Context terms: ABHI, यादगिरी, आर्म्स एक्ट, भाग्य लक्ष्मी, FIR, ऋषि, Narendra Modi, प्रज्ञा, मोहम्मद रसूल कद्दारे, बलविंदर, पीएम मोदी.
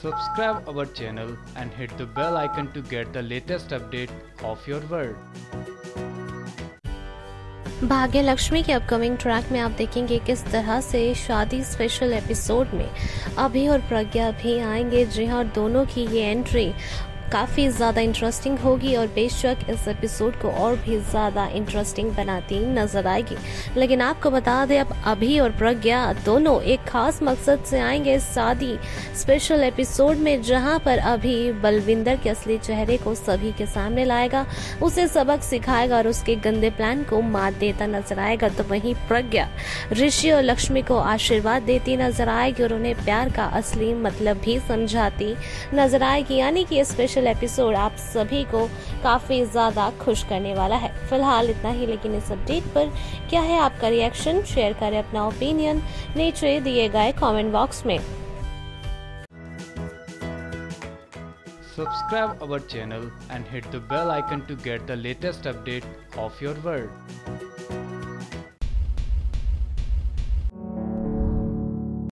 Subscribe our channel and hit the bell icon to get the latest update of your world. भाग्य लक्ष्मी के upcoming track में आप देखेंगे किस तरह से शादी स्पेशल एपिसोड में अभी और प्रज्ञा भी आएंगे। जी हाँ, दोनों की ये एंट्री काफ़ी ज़्यादा इंटरेस्टिंग होगी और बेशक इस एपिसोड को और भी ज़्यादा इंटरेस्टिंग बनाती नजर आएगी। लेकिन आपको बता दें, अब अभी और प्रज्ञा दोनों एक खास मकसद से आएंगे शादी स्पेशल एपिसोड में, जहां पर अभी बलविंदर के असली चेहरे को सभी के सामने लाएगा, उसे सबक सिखाएगा और उसके गंदे प्लान को मात देता नजर आएगा। तो वहीं प्रज्ञा ऋषि और लक्ष्मी को आशीर्वाद देती नजर आएगी और उन्हें प्यार का असली मतलब भी समझाती नजर आएगी। यानी कि स्पेशल एपिसोड आप सभी को काफी ज्यादा खुश करने वाला है। फिलहाल इतना ही, लेकिन इस अपडेट पर क्या है आपका रिएक्शन? शेयर करें अपना ओपिनियन नीचे दिए गए कमेंट बॉक्स में। Subscribe our channel and hit the bell icon to get the latest update of your world.